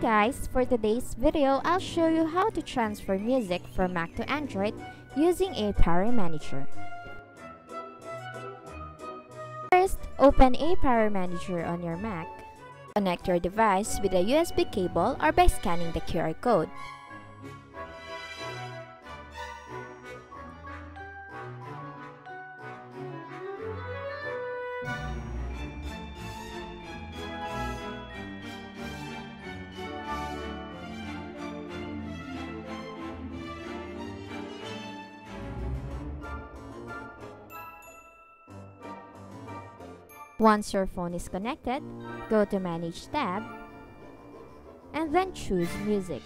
guys, for today's video, I'll show you how to transfer music from Mac to Android using ApowerManager. First, open ApowerManager on your Mac. Connect your device with a USB cable or by scanning the QR code. Once your phone is connected, go to Manage tab, and then choose Music.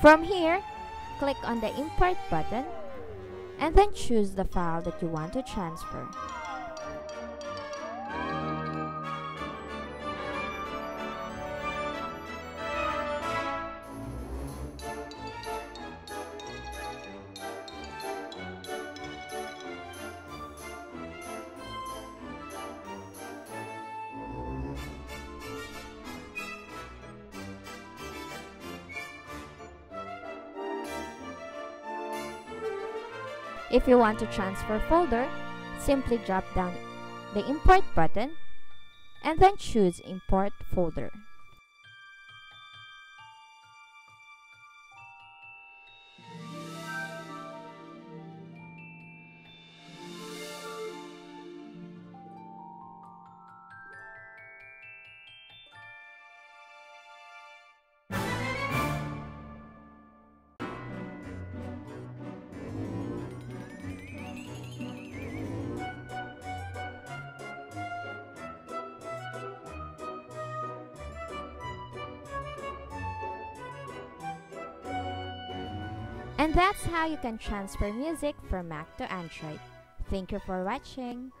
From here, click on the Import button, and then choose the file that you want to transfer. If you want to transfer folder, simply drop down the Import button and then choose Import Folder. And that's how you can transfer music from Mac to Android. Thank you for watching.